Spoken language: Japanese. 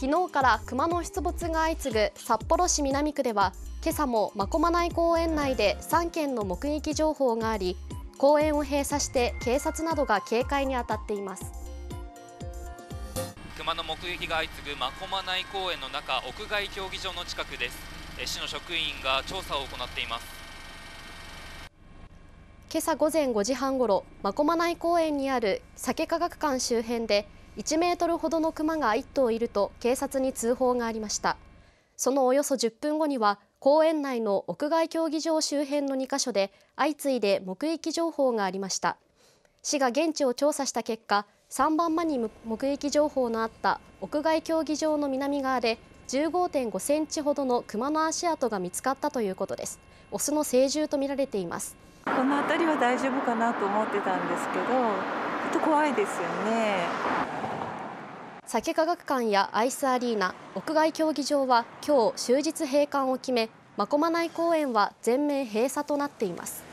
昨日からクマの出没が相次ぐ札幌市南区では、今朝も真駒内公園内で3件の目撃情報があり、公園を閉鎖して警察などが警戒に当たっています。クマの目撃が相次ぐ真駒内公園の中、屋外競技場の近くです。市の職員が調査を行っています。今朝午前5時半ごろ、真駒内公園にある酒科学館周辺で1メートルほどのクマが1頭いると警察に通報がありました。そのおよそ10分後には、公園内の屋外競技場周辺の2カ所で相次いで目撃情報がありました。市が現地を調査した結果、3番間に目撃情報のあった屋外競技場の南側で 15.5 センチほどのクマの足跡が見つかったということです。オスの成獣と見られています。この辺りは大丈夫かなと思ってたんですけど、ちょっと怖いですよね。酒科学館やアイスアリーナ、屋外競技場は今日終日閉館を決め、真駒内公園は全面閉鎖となっています。